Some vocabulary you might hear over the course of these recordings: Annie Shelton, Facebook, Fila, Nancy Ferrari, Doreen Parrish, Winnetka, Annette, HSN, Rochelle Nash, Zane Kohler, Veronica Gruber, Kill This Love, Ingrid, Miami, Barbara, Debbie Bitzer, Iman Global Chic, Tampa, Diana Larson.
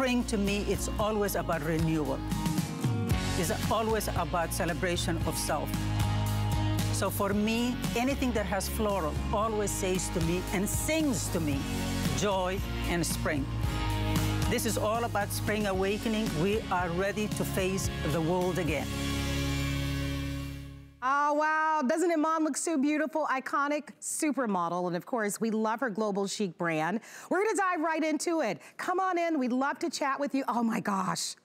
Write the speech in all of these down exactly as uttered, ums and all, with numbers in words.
spring to me, it's always about renewal. It's always about celebration of self. So for me, anything that has floral always says to me and sings to me joy and spring. This is all about spring awakening. We are ready to face the world again. Oh, wow. Doesn't Iman look so beautiful? Iconic supermodel. And of course, we love her Global Chic brand. We're going to dive right into it. Come on in. We'd love to chat with you. Oh, my gosh.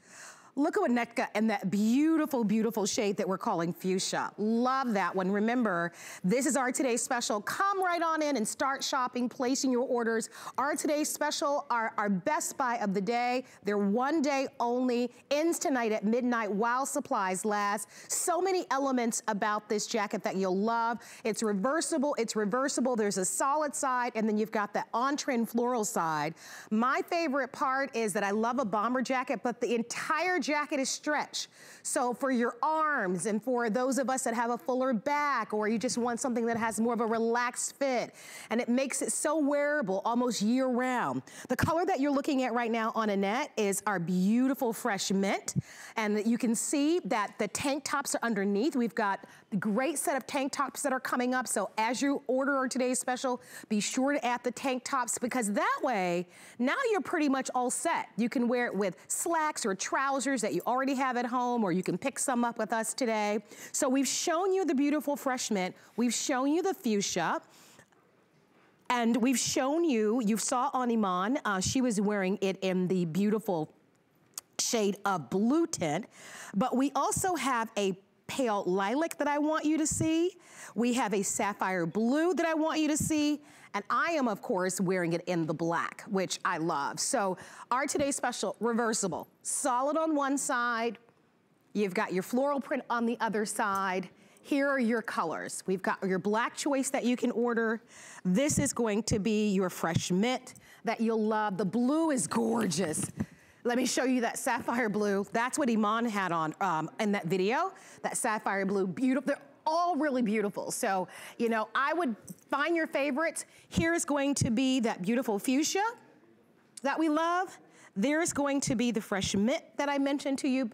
Look at Winnetka and that beautiful, beautiful shade that we're calling fuchsia. Love that one. Remember, this is our today's special. Come right on in and start shopping, placing your orders. Our today's special, our, our best buy of the day. They're one day only. Ends tonight at midnight while supplies last. So many elements about this jacket that you'll love. It's reversible. It's reversible. There's a solid side, and then you've got the on-trend floral side. My favorite part is that I love a bomber jacket, but the entire jacket is stretch. So for your arms and for those of us that have a fuller back, or you just want something that has more of a relaxed fit, and it makes it so wearable almost year round. The color that you're looking at right now on Annette is our beautiful fresh mint, and you can see that the tank tops are underneath. We've got a great set of tank tops that are coming up, so as you order our today's special, be sure to add the tank tops, because that way now you're pretty much all set. You can wear it with slacks or trousers that you already have at home, or you can pick some up with us today. So we've shown you the beautiful fresh mint, we've shown you the fuchsia, and we've shown you, you saw on Iman, uh, she was wearing it in the beautiful shade of blue tint, but we also have a pale lilac that I want you to see. We have a sapphire blue that I want you to see. And I am, of course, wearing it in the black, which I love. So our today's special, reversible, solid on one side. You've got your floral print on the other side. Here are your colors. We've got your black choice that you can order. This is going to be your fresh mint that you'll love. The blue is gorgeous. Let me show you that sapphire blue. That's what Iman had on um, in that video. That sapphire blue, beautiful. They're all really beautiful. So, you know, I would find your favorites. Here's going to be that beautiful fuchsia that we love. There's going to be the fresh mint that I mentioned to you.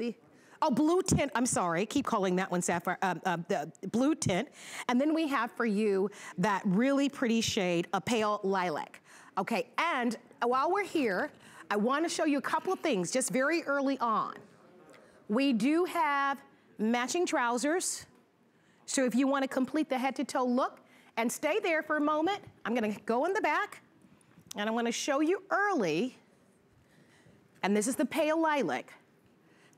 Oh, blue tint, I'm sorry. Keep calling that one sapphire, um, uh, the blue tint. And then we have for you that really pretty shade, a pale lilac. Okay, and while we're here, I want to show you a couple of things just very early on. We do have matching trousers. So if you want to complete the head to toe look and stay there for a moment, I'm going to go in the back and I'm going to show you early. And this is the pale lilac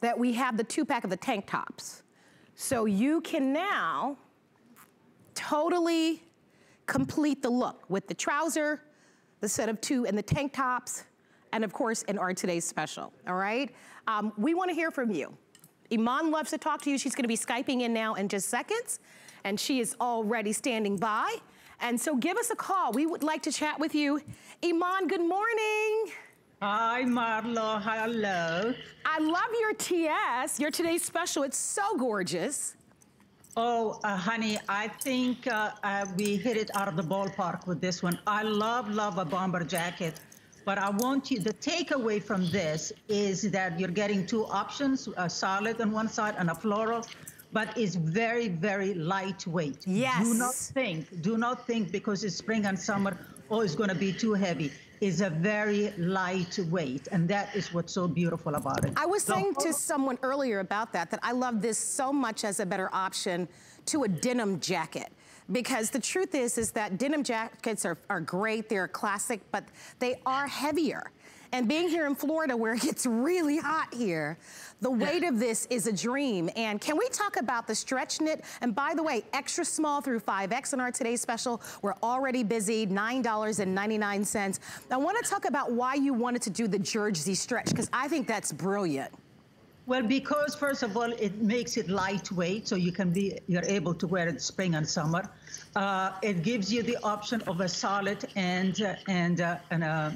that we have the two pack of the tank tops. So you can now totally complete the look with the trouser, the set of two and the tank tops, and of course, in our today's special, all right? Um, we wanna hear from you. Iman loves to talk to you. She's gonna be Skyping in now in just seconds, and she is already standing by. And so give us a call. We would like to chat with you. Iman, good morning. Hi, Marlo, hello. I love your T S, your today's special. It's so gorgeous. Oh, uh, honey, I think uh, uh, we hit it out of the ballpark with this one. I love, love a bomber jacket. But I want you, the takeaway from this is that you're getting two options, a solid on one side and a floral, but it's very, very lightweight. Yes. Do not think, do not think because it's spring and summer, oh, it's gonna be too heavy. It's a very lightweight, and that is what's so beautiful about it. I was saying to someone earlier about that, that I love this so much as a better option to a denim jacket. Because the truth is, is that denim jackets are, are great, they're classic, but they are heavier. And being here in Florida where it gets really hot here, the weight of this is a dream. And can we talk about the stretch knit? And by the way, extra small through five X on our today's special. We're already busy, nine ninety-nine. I wanna talk about why you wanted to do the jersey stretch, because I think that's brilliant. Well, because first of all, it makes it lightweight, so you can be, you're able to wear it spring and summer. Uh, it gives you the option of a solid and uh, and uh, and, uh,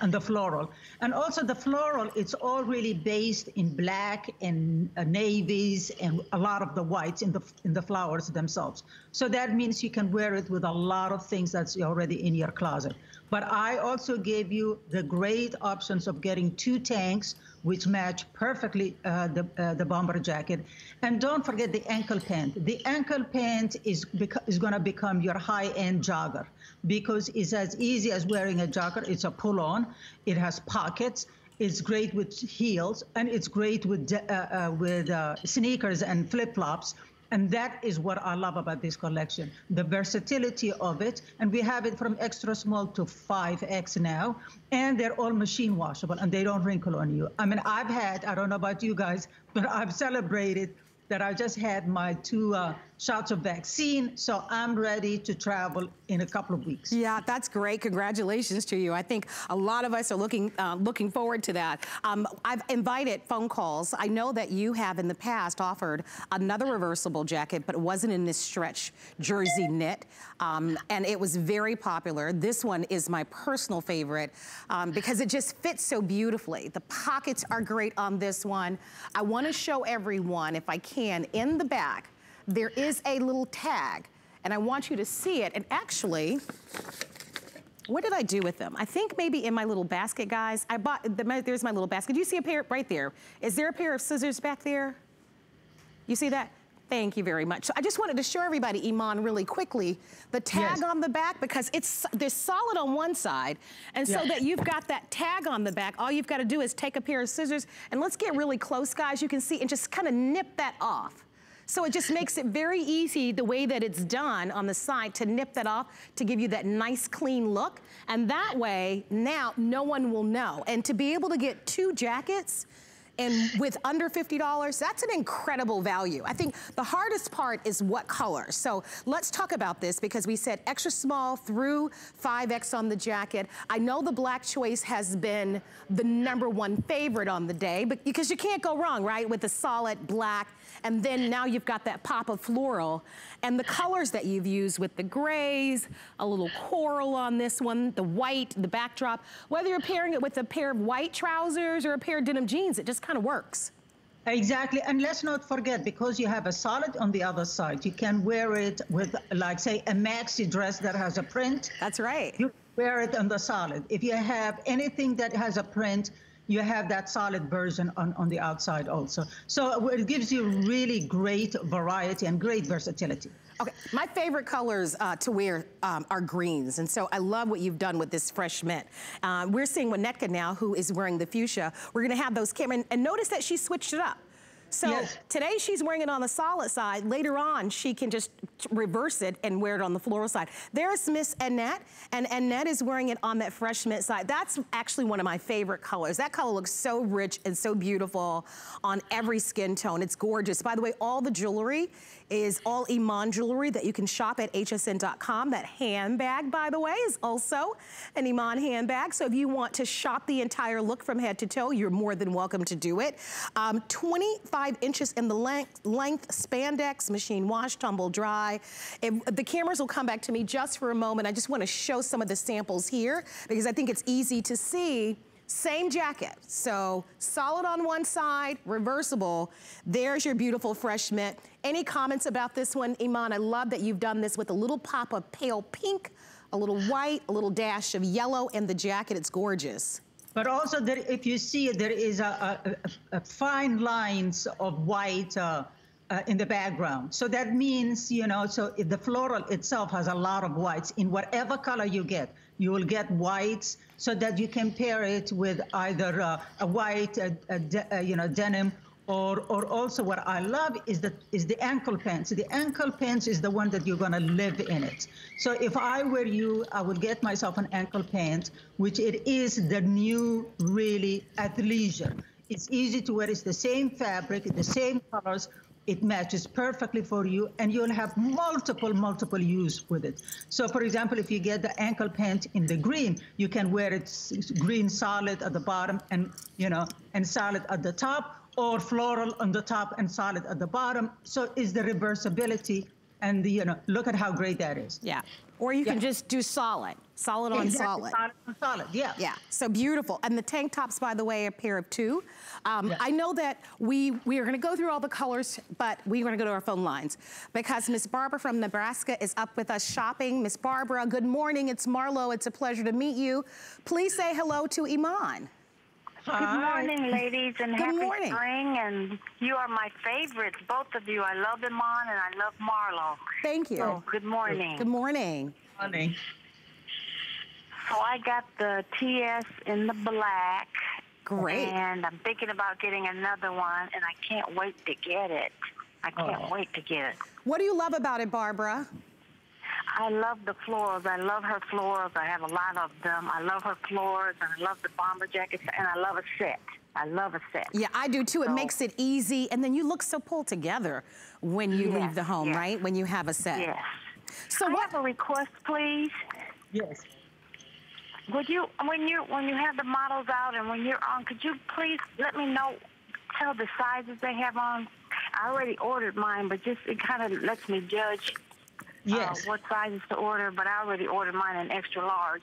and the floral, and also the floral. It's all really based in black and uh, navies and a lot of the whites in the in the flowers themselves. So that means you can wear it with a lot of things that's already in your closet. But I also gave you the great options of getting two tanks, which match perfectly uh, the, uh, the bomber jacket. And don't forget the ankle pant. The ankle pant is, is gonna become your high-end jogger because it's as easy as wearing a jogger. It's a pull-on, it has pockets, it's great with heels, and it's great with, uh, uh, with uh, sneakers and flip-flops. And that is what I love about this collection, the versatility of it. And we have it from extra small to five X now. And they're all machine washable and they don't wrinkle on you. I mean, I've had, I don't know about you guys, but I've celebrated that I just had my two uh, shots of vaccine, so I'm ready to travel in a couple of weeks. Yeah, that's great. Congratulations to you. I think a lot of us are looking uh, looking forward to that. Um, I've invited phone calls. I know that you have in the past offered another reversible jacket, but it wasn't in this stretch jersey knit, um, and it was very popular. This one is my personal favorite um, because it just fits so beautifully. The pockets are great on this one. I want to show everyone, if I can, in the back, there is a little tag, and I want you to see it. And actually, what did I do with them? I think maybe in my little basket, guys. I bought, the, my, there's my little basket. Do you see a pair right there? Is there a pair of scissors back there? You see that? Thank you very much. So I just wanted to show everybody, Iman, really quickly, the tag yes. on the back, because it's they're solid on one side, and yes. so that you've got that tag on the back, all you've got to do is take a pair of scissors, and let's get really close, guys, you can see, and just kind of nip that off. So it just makes it very easy, the way that it's done on the side, to nip that off, to give you that nice clean look, and that way, now, no one will know. And to be able to get two jackets, and with under fifty dollars, that's an incredible value. I think the hardest part is what color. So let's talk about this, because we said extra small through five X on the jacket. I know the black choice has been the number one favorite on the day, but because you can't go wrong, right, with the solid black, and then now you've got that pop of floral. And the colors that you've used with the grays, a little coral on this one, the white, the backdrop. Whether you're pairing it with a pair of white trousers or a pair of denim jeans, it just kind of works. Exactly, and let's not forget, because you have a solid on the other side, you can wear it with, like, say, a maxi dress that has a print. That's right. You wear it on the solid. If you have anything that has a print, you have that solid version on, on the outside also. So it gives you really great variety and great versatility. Okay, my favorite colors uh, to wear um, are greens, and so I love what you've done with this fresh mint. Uh, we're seeing Winnetka now, who is wearing the fuchsia. We're gonna have those cameras, and, and notice that she switched it up. So yes. today she's wearing it on the solid side. Later on, she can just reverse it and wear it on the floral side. There's Miss Annette, and Annette is wearing it on that fresh mint side. That's actually one of my favorite colors. That color looks so rich and so beautiful on every skin tone. It's gorgeous. By the way, all the jewelry is all Iman jewelry that you can shop at H S N dot com. That handbag, by the way, is also an Iman handbag. So if you want to shop the entire look from head to toe, you're more than welcome to do it. Um, twenty-five inches in the length, length, spandex, machine wash, tumble dry. It, the cameras will come back to me just for a moment. I just want to show some of the samples here because I think it's easy to see. Same jacket, so solid on one side, reversible. There's your beautiful fresh mint. Any comments about this one, Iman? I love that you've done this with a little pop of pale pink, a little white, a little dash of yellow in the jacket. It's gorgeous. But also, there, if you see, there is a, a, a fine lines of white uh, uh, in the background. So that means, you know, so the floral itself has a lot of whites. In whatever color you get, you will get whites, so that you can pair it with either uh, a white, uh, a de uh, you know, denim, or or also what I love is the is the ankle pants. The ankle pants is the one that you're gonna live in it. So if I were you, I would get myself an ankle pant, which it is the new really athleisure. It's easy to wear. It's the same fabric, the same colors. It matches perfectly for you, and you'll have multiple, multiple use with it. So, for example, if you get the ankle pant in the green, you can wear it green solid at the bottom and, you know, and solid at the top, or floral on the top and solid at the bottom. So it's the reversibility and you know, look at how great that is. Yeah. Or you yeah. can just do solid. Solid on exactly. solid. Solid on solid, yeah. Yeah, so beautiful. And the tank tops, by the way, a pair of two. Um, yes. I know that we, we are gonna go through all the colors, but we're gonna go to our phone lines because Miss Barbara from Nebraska is up with us shopping. Miss Barbara, good morning. It's Marlo, it's a pleasure to meet you. Please say hello to Iman. Hi. Good morning, ladies, and good happy morning. spring, and you are my favorites, both of you. I love Iman, and I love Marlo. Thank you. So, good morning. Good morning. Good morning. So I got the T S in the black. Great. And I'm thinking about getting another one, and I can't wait to get it. I can't oh. wait to get it. What do you love about it, Barbara? I love the florals. I love her florals. I have a lot of them. I love her florals, and I love the bomber jackets, and I love a set. I love a set. Yeah, I do too. So, it makes it easy, and then you look so pulled together when you yes, leave the home, yes. right? When you have a set. Yes. So I what? have a request, please. Yes. Would you, when you when you have the models out and when you're on, could you please let me know, tell the sizes they have on? I already ordered mine, but just it kind of lets me judge. Yes. Uh, what sizes to order, but I already ordered mine an extra large.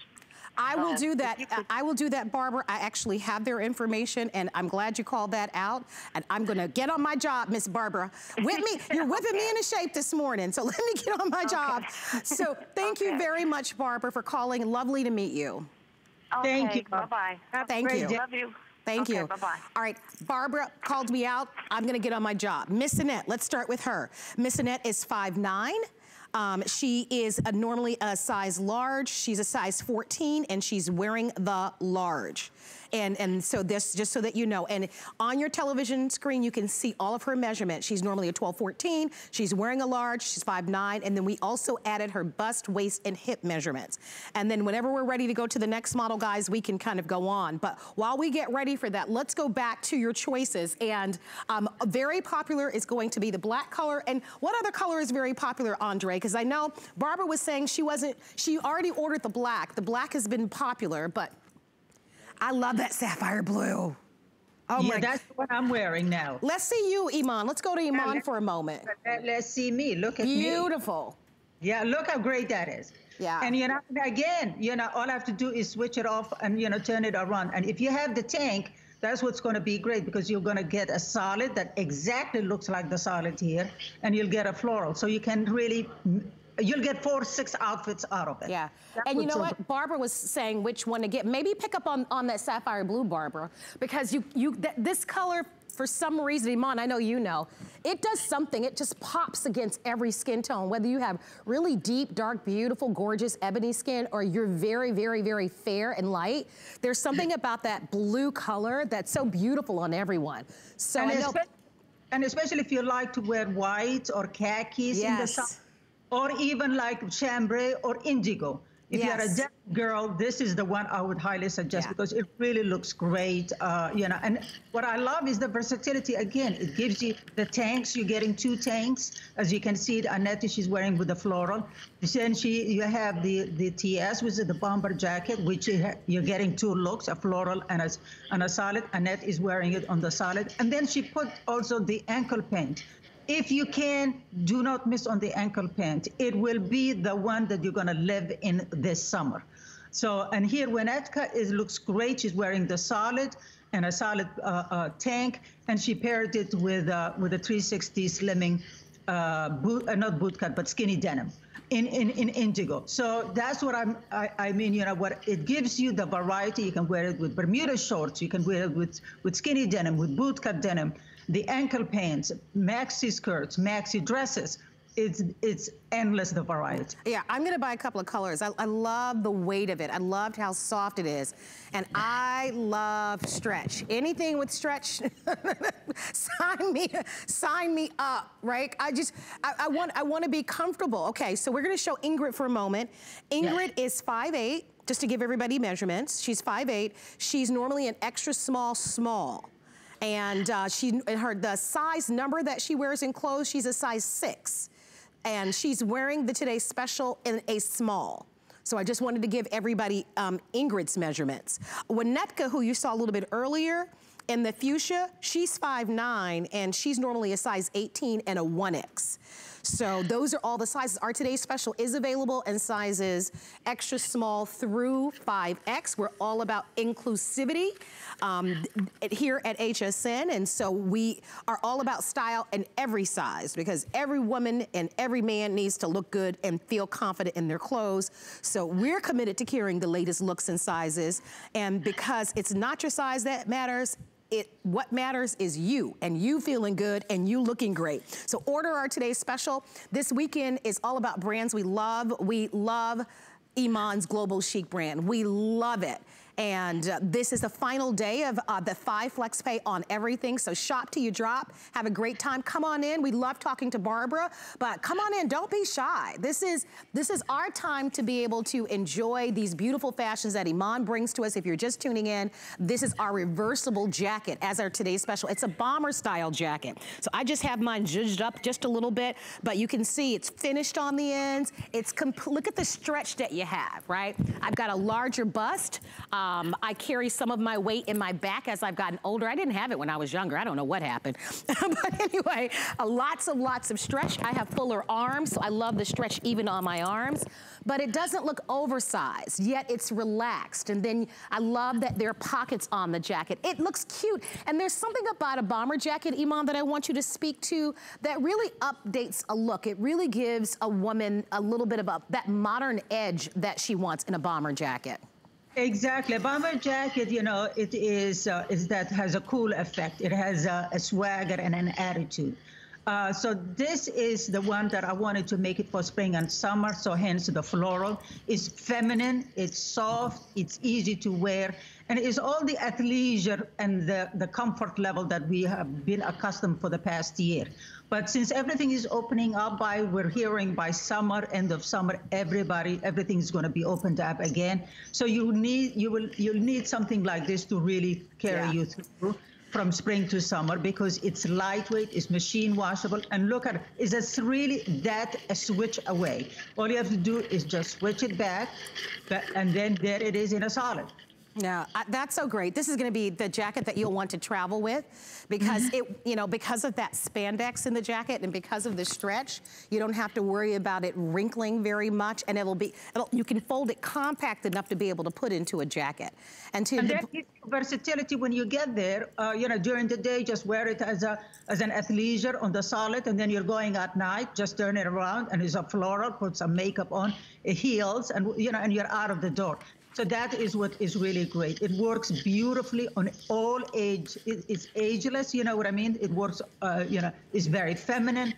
I will do that. I will do that, Barbara. I actually have their information, and I'm glad you called that out. And I'm going to get on my job, Miss Barbara. Whip me, you're whipping okay. me into shape this morning, so let me get on my okay. job. So thank okay. you very much, Barbara, for calling. Lovely to meet you. Okay, thank you. Bye-bye. Thank you. Day. Love you. Thank okay, you. Bye-bye. All right, Barbara called me out. I'm going to get on my job. Miss Annette, let's start with her. Miss Annette is five nine. Um, she is a, normally a size large. She's a size fourteen, and she's wearing the large. And, and so this, just so that you know, and on your television screen, you can see all of her measurements. She's normally a twelve fourteen, she's wearing a large, she's five nine, and then we also added her bust, waist, and hip measurements. And then whenever we're ready to go to the next model, guys, we can kind of go on. But while we get ready for that, let's go back to your choices. And um, very popular is going to be the black color. And what other color is very popular, Andre? Because I know Barbara was saying she wasn't, she already ordered the black. The black has been popular, but I love that sapphire blue. Oh yeah, my that's God. what I'm wearing now. Let's see you, Iman. Let's go to Iman yeah, for a moment. Let, let's see me. Look at Beautiful. me. Beautiful. Yeah, look how great that is. Yeah. And you know, again, you know, all I have to do is switch it off and, you know, turn it around. And if you have the tank, that's what's going to be great, because you're going to get a solid that exactly looks like the solid here, and you'll get a floral. So you can really, you'll get four, six outfits out of it. Yeah. That's and you know what? Barbara was saying which one to get. Maybe pick up on, on that sapphire blue, Barbara, because you, you th this color, for some reason, Iman, I know you know, it does something. It just pops against every skin tone, whether you have really deep, dark, beautiful, gorgeous ebony skin, or you're very, very, very fair and light. There's something about that blue color that's so beautiful on everyone. So and, I know especially, and especially if you like to wear whites or khakis yes. in the summer, or even like chambray or indigo. If yes. you're a deaf girl, this is the one I would highly suggest yeah. because it really looks great, uh, you know. And what I love is the versatility. Again, it gives you the tanks. You're getting two tanks, as you can see. Annette, she's wearing with the floral. Then she, you have the the T S, which is the bomber jacket, which you you're getting two looks, a floral and a and a solid. Annette is wearing it on the solid, and then she put also the ankle pant. If you can, do not miss on the ankle pant. It will be the one that you're gonna live in this summer. So, and here Winnetka is looks great. She's wearing the solid and a solid uh, uh, tank, and she paired it with uh, with a three sixty slimming, uh, boot, uh, not boot cut, but skinny denim in in, in indigo. So that's what I'm, I I mean, you know, what it gives you the variety. You can wear it with Bermuda shorts. You can wear it with with skinny denim, with boot cut denim. The ankle pants, maxi skirts, maxi dresses. It's, it's endless, the variety. Yeah, I'm gonna buy a couple of colors. I, I love the weight of it. I loved how soft it is. And I love stretch. Anything with stretch, sign me sign me up, right? I just, I, I want I want to be comfortable. Okay, so we're gonna show Ingrid for a moment. Ingrid yeah. is five eight, just to give everybody measurements. She's five eight. She's normally an extra small, small. And uh, she, her, the size number that she wears in clothes, she's a size six. And she's wearing the Today Special in a small. So I just wanted to give everybody um, Ingrid's measurements. Winnetka, who you saw a little bit earlier, in the fuchsia, she's five nine, and she's normally a size eighteen and a one X. So those are all the sizes. Our today's special is available in sizes extra small through five X. We're all about inclusivity um, here at H S N. And so we are all about style in every size, because every woman and every man needs to look good and feel confident in their clothes. So we're committed to carrying the latest looks and sizes. And because it's not your size that matters, It, what matters is you, and you feeling good and you looking great. So order our today's special. This weekend is all about brands we love. We love Iman's Global Chic brand. We love it. And uh, this is the final day of uh, the five flex pay on everything. So shop till you drop. Have a great time. Come on in. We love talking to Barbara, but come on in. Don't be shy. This is this is our time to be able to enjoy these beautiful fashions that Iman brings to us. If you're just tuning in, this is our reversible jacket as our today's special. It's a bomber style jacket. So I just have mine zhuzhed up just a little bit, but you can see it's finished on the ends. It's complete. Look at the stretch that you have, right? I've got a larger bust. Um, Um, I carry some of my weight in my back as I've gotten older. I didn't have it when I was younger. I don't know what happened. But anyway, uh, lots and lots of stretch. I have fuller arms, so I love the stretch even on my arms. But it doesn't look oversized, yet it's relaxed. And then I love that there are pockets on the jacket. It looks cute. And there's something about a bomber jacket, Iman, that I want you to speak to that really updates a look. It really gives a woman a little bit of a, that modern edge that she wants in a bomber jacket. Exactly. A bomber jacket, you know, it is, uh, is that has a cool effect. It has a, a swagger and an attitude. Uh, so this is the one that I wanted to make it for spring and summer, so hence the floral. It's feminine, it's soft, it's easy to wear, and it's all the athleisure and the, the comfort level that we have been accustomed for the past year. But since everything is opening up by, we're hearing by summer, end of summer, everybody, everything's going to be opened up again. So you need, you will, you'll need something like this to really carry yeah. you through from spring to summer, because it's lightweight, it's machine washable, and look at it, is it's really that a switch away. All you have to do is just switch it back, and then there it is in a solid. Yeah, that's so great. This is going to be the jacket that you'll want to travel with, because it, you know, because of that spandex in the jacket and because of the stretch, you don't have to worry about it wrinkling very much, and it'll be, it'll, you can fold it compact enough to be able to put into a jacket. And, to and that gives you versatility when you get there. Uh, you know, during the day, just wear it as a as an athleisure on the solid, and then you're going at night, just turn it around, and it's a floral, put some makeup on, it heels, and you know, and you're out of the door. So that is what is really great. It works beautifully on all age. It, it's ageless, you know what I mean? It works, uh, you know, it's very feminine.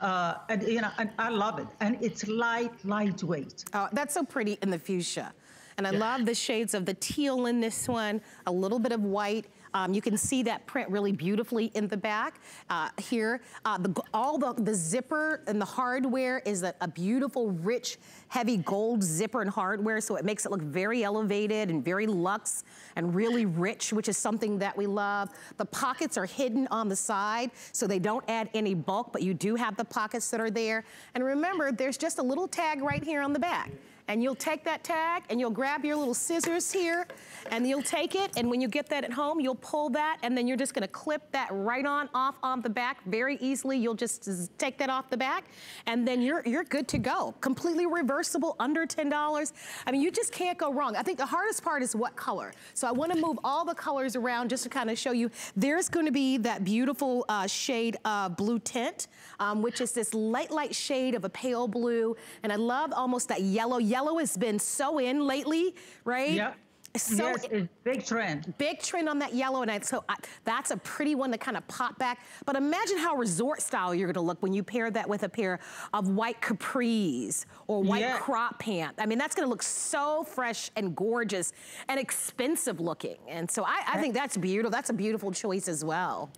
Uh, and, you know, and I love it. And it's light, lightweight. Oh, that's so pretty in the fuchsia. And I yeah. love the shades of the teal in this one, a little bit of white. Um, you can see that print really beautifully in the back uh, here. Uh, the, all the, the zipper and the hardware is a, a beautiful, rich, heavy gold zipper and hardware, so it makes it look very elevated and very luxe and really rich, which is something that we love. The pockets are hidden on the side, so they don't add any bulk, but you do have the pockets that are there. And remember, there's just a little tag right here on the back. And you'll take that tag and you'll grab your little scissors here and you'll take it, and when you get that at home, you'll pull that, and then you're just gonna clip that right on off on the back very easily. You'll just take that off the back, and then you're you're good to go. Completely reversible, under ten dollars. I mean, you just can't go wrong. I think the hardest part is what color. So I wanna move all the colors around just to kind of show you. There's gonna be that beautiful uh, shade uh, blue tint, um, which is this light, light shade of a pale blue. And I love almost that yellow. Yellow has been so in lately, right? Yep. So yes, it's big trend. Big trend on that yellow, and I, so I, that's a pretty one to kind of pop back. But imagine how resort style you're gonna look when you pair that with a pair of white capris or white yes. crop pants. I mean, that's gonna look so fresh and gorgeous and expensive looking. And so I, I think that's beautiful. That's a beautiful choice as well.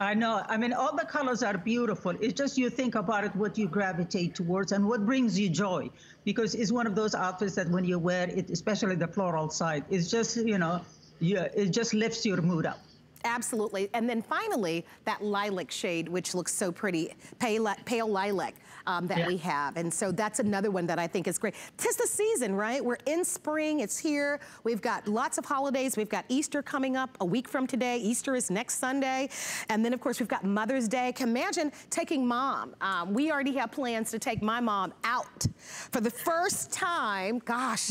I know. I mean, all the colors are beautiful. It's just you think about it, what you gravitate towards and what brings you joy, because it's one of those outfits that when you wear it, especially the floral side, it's just, you know, yeah, it just lifts your mood up. Absolutely. And then finally, that lilac shade, which looks so pretty, pale, pale lilac um, that yeah. we have. And so that's another one that I think is great. 'Tis the season, right? We're in spring. It's here. We've got lots of holidays. We've got Easter coming up a week from today. Easter is next Sunday. And then, of course, we've got Mother's Day. Can imagine taking mom. Um, we already have plans to take my mom out for the first time, gosh,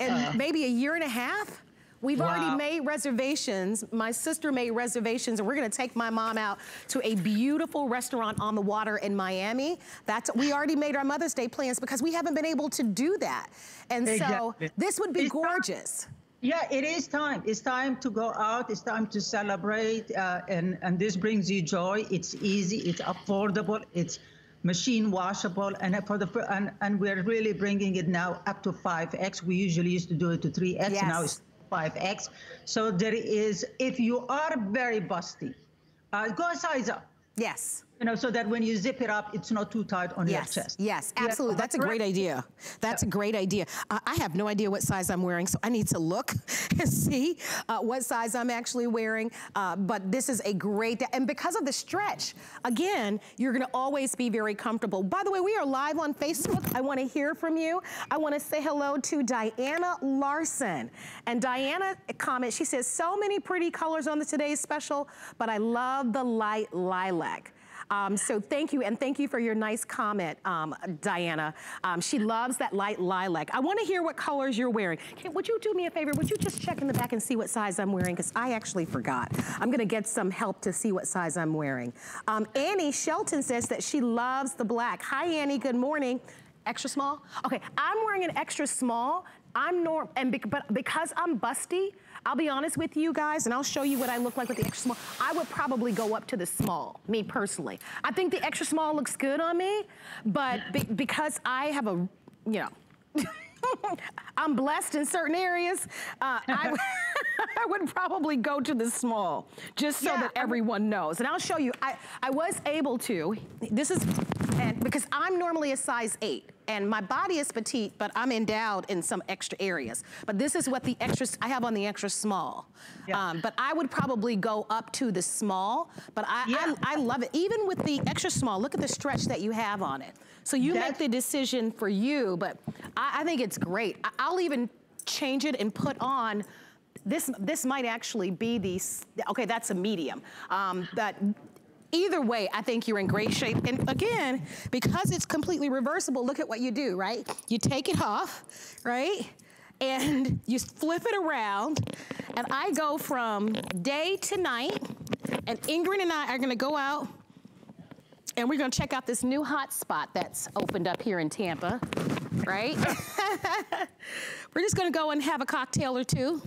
in uh. maybe a year and a half. We've wow. already made reservations. My sister made reservations, and we're gonna take my mom out to a beautiful restaurant on the water in Miami. That's, we already made our Mother's Day plans because we haven't been able to do that. And exactly. so this would be it's gorgeous. Time. Yeah, it is time. It's time to go out. It's time to celebrate. Uh, and, and this brings you joy. It's easy, it's affordable, it's machine washable, and for the and, and we're really bringing it now up to five X. We usually used to do it to three X, yes. and now it's five X. So there is, if you are very busty, uh, go a size up. Yes. You know, so that when you zip it up, it's not too tight on yes. your chest. Yes, absolutely. That's a great idea. That's yeah. a great idea. Uh, I have no idea what size I'm wearing, so I need to look and see uh, what size I'm actually wearing. Uh, but this is a great, and because of the stretch, again, you're going to always be very comfortable. By the way, we are live on Facebook. I want to hear from you. I want to say hello to Diana Larson. And Diana comments, she says, so many pretty colors on the today's special, but I love the light lilac. Um, so thank you, and thank you for your nice comment, um, Diana. Um, she loves that light lilac. I want to hear what colors you're wearing. Can, would you do me a favor? Would you just check in the back and see what size I'm wearing? Because I actually forgot. I'm going to get some help to see what size I'm wearing. Um, Annie Shelton says that she loves the black. Hi, Annie. Good morning. Extra small? Okay, I'm wearing an extra small. I'm norm, and be but because I'm busty, I'll be honest with you guys, and I'll show you what I look like with the extra small. I would probably go up to the small, me personally. I think the extra small looks good on me, but be because I have a, you know, I'm blessed in certain areas, uh, I, I would probably go to the small, just so yeah, that everyone knows. And I'll show you, I, I was able to, this is, and because I'm normally a size eight, and my body is petite, but I'm endowed in some extra areas. But this is what the extra, I have on the extra small. Yeah. Um, but I would probably go up to the small, but I, yeah. I, I love it. Even with the extra small, look at the stretch that you have on it. So you That's make the decision for you, but I, I think it's great. I, I'll even change it and put on this, this might actually be the, okay, that's a medium. Um, but either way, I think you're in great shape. And again, because it's completely reversible, look at what you do, right? You take it off, right? And you flip it around. And I go from day to night. And Ingrid and I are gonna go out and we're gonna check out this new hot spot that's opened up here in Tampa, right? We're just gonna go and have a cocktail or two.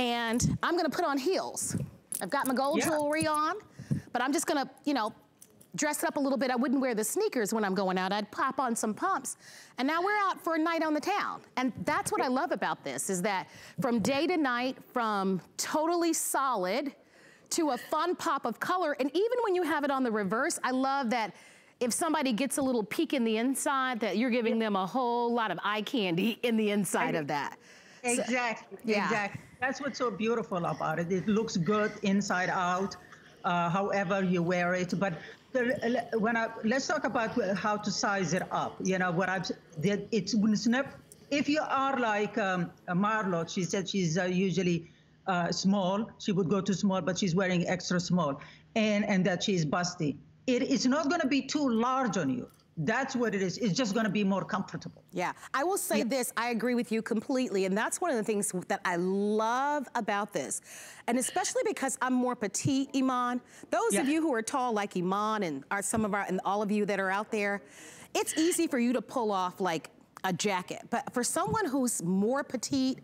And I'm gonna put on heels. I've got my gold yeah. jewelry on. But I'm just gonna, you know, dress it up a little bit. I wouldn't wear the sneakers when I'm going out. I'd pop on some pumps. And now we're out for a night on the town. And that's what I love about this, is that from day to night, from totally solid to a fun pop of color. And even when you have it on the reverse, I love that if somebody gets a little peek in the inside, that you're giving them a whole lot of eye candy in the inside of that. Exactly, so, yeah. exactly. That's what's so beautiful about it. It looks good inside out. Uh, however you wear it, but the, when I let's talk about how to size it up. You know what I've it's, it's never, if you are like um, Marlo, she said she's uh, usually uh, small. She would go to small, but she's wearing extra small, and and that she's busty. It is not going to be too large on you. That's what it is. It's just going to be more comfortable. Yeah, I will say yeah. this. I agree with you completely. And that's one of the things that I love about this. And especially because I'm more petite, Iman. Those yeah. of you who are tall like Iman and are some of our, and all of you that are out there, it's easy for you to pull off like a jacket. But for someone who's more petite,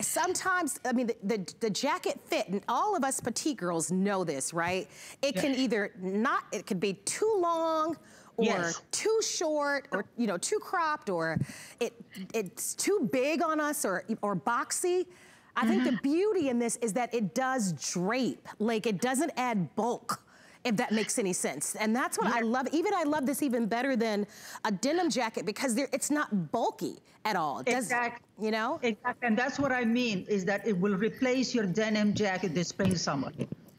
sometimes, I mean, the, the, the jacket fit, and all of us petite girls know this, right? It yeah. can either not, it could be too long, or yes. too short, or you know, too cropped, or it it's too big on us, or or boxy. I mm-hmm. think the beauty in this is that it does drape, like it doesn't add bulk. if that makes any sense. And that's what yeah. I love. Even I love this even better than a denim jacket because it's not bulky at all. It exactly. You know? Exactly. And that's what I mean, is that it will replace your denim jacket this spring, summer.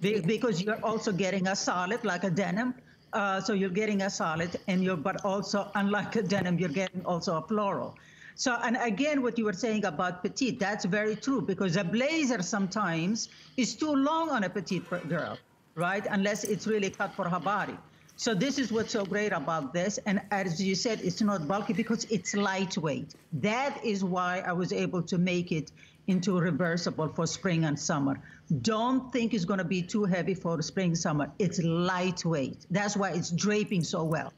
Be yeah. Because you're also getting a solid, like a denim. Uh, so you're getting a solid, and you're, but also, unlike a denim, you're getting also a floral. So, and again, what you were saying about petite, that's very true, because a blazer sometimes is too long on a petite girl, right? Unless it's really cut for her body. So this is what's so great about this. And as you said, it's not bulky because it's lightweight. That is why I was able to make it into reversible for spring and summer. Don't think it's gonna be too heavy for spring, summer. It's lightweight. That's why it's draping so well.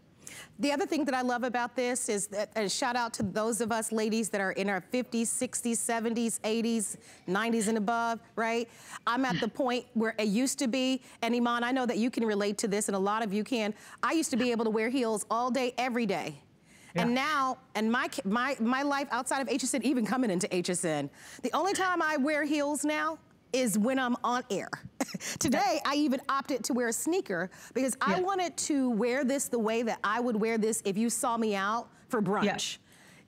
The other thing that I love about this is that, and shout out to those of us ladies that are in our fifties, sixties, seventies, eighties, nineties and above, right? I'm at the point where it used to be, and Iman, I know that you can relate to this, and a lot of you can. I used to be able to wear heels all day, every day. Yeah. And now, and my, my, my life outside of H S N, even coming into H S N, the only time I wear heels now is when I'm on air. Today, I even opted to wear a sneaker because yeah. I wanted to wear this the way that I would wear this if you saw me out for brunch.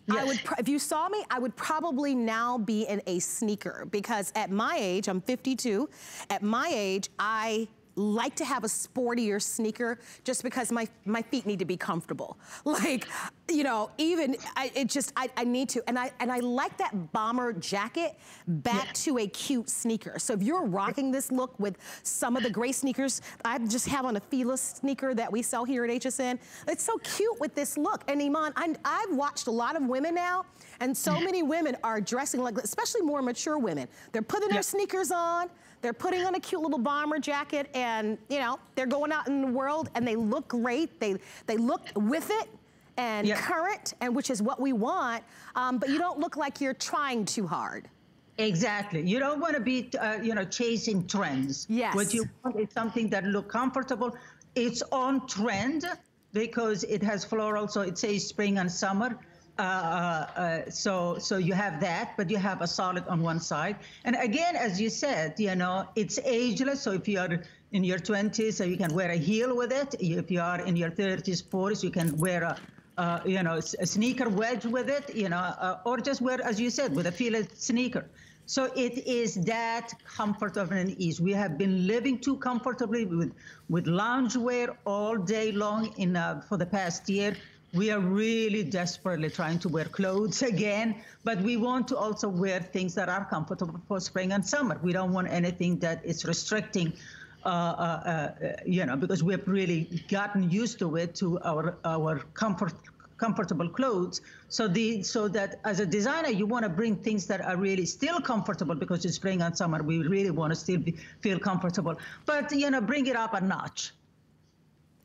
Yeah. Yes. I would, if you saw me, I would probably now be in a sneaker because at my age, I'm fifty-two, at my age, I like to have a sportier sneaker just because my my feet need to be comfortable. Like, you know, even I, it just I, I need to, and I and I like that bomber jacket back yeah. to a cute sneaker. So if you're rocking this look with some of the gray sneakers, I just have on a Fila sneaker that we sell here at H S N. It's so cute with this look. And Iman, I'm, I've watched a lot of women now, and so yeah. many women are dressing like, especially more mature women. They're putting yeah. their sneakers on. They're putting on a cute little bomber jacket, and you know they're going out in the world, and they look great. They they look with it and yep. current, and which is what we want. Um, but you don't look like you're trying too hard. Exactly. You don't want to be uh, you know chasing trends. Yes. What you want is something that looks comfortable. It's on trend because it has floral, so it says spring and summer. Uh, uh, so, so you have that, but you have a solid on one side. And again, as you said, you know, it's ageless. So if you are in your twenties, so you can wear a heel with it. If you are in your thirties, forties, you can wear a, uh, you know, a sneaker wedge with it, you know, uh, or just wear, as you said, with a Fila sneaker. So it is that comfort of an ease. We have been living too comfortably with, with loungewear all day long in, uh, for the past year. We are really desperately trying to wear clothes again, but we want to also wear things that are comfortable for spring and summer. We don't want anything that is restricting, uh, uh, uh, you know, because we've really gotten used to it, to our our comfort, comfortable clothes. So the so that as a designer, you want to bring things that are really still comfortable because it's spring and summer. We really want to still be, feel comfortable, but you know, bring it up a notch.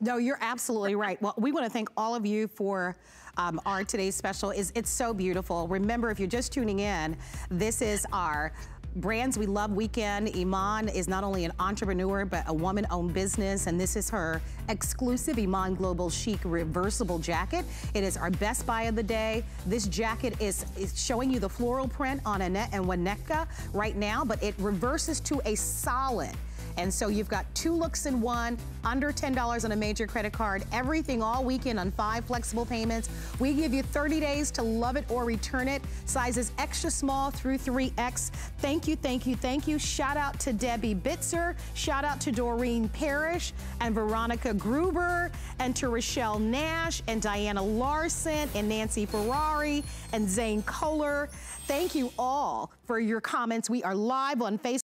No, you're absolutely right. Well, we want to thank all of you for um, our today's special. Is It's so beautiful. Remember, if you're just tuning in, this is our Brands We Love Weekend. Iman is not only an entrepreneur, but a woman-owned business, and this is her exclusive Iman Global Chic reversible jacket. It is our best buy of the day. This jacket is, is showing you the floral print on Annette and Winnetka right now, but it reverses to a solid. And so you've got two looks in one, under ten dollars on a major credit card, everything all weekend on five flexible payments. We give you thirty days to love it or return it. Sizes extra small through three X. Thank you, thank you, thank you. Shout out to Debbie Bitzer. Shout out to Doreen Parrish and Veronica Gruber and to Rochelle Nash and Diana Larson and Nancy Ferrari and Zane Kohler. Thank you all for your comments. We are live on Facebook.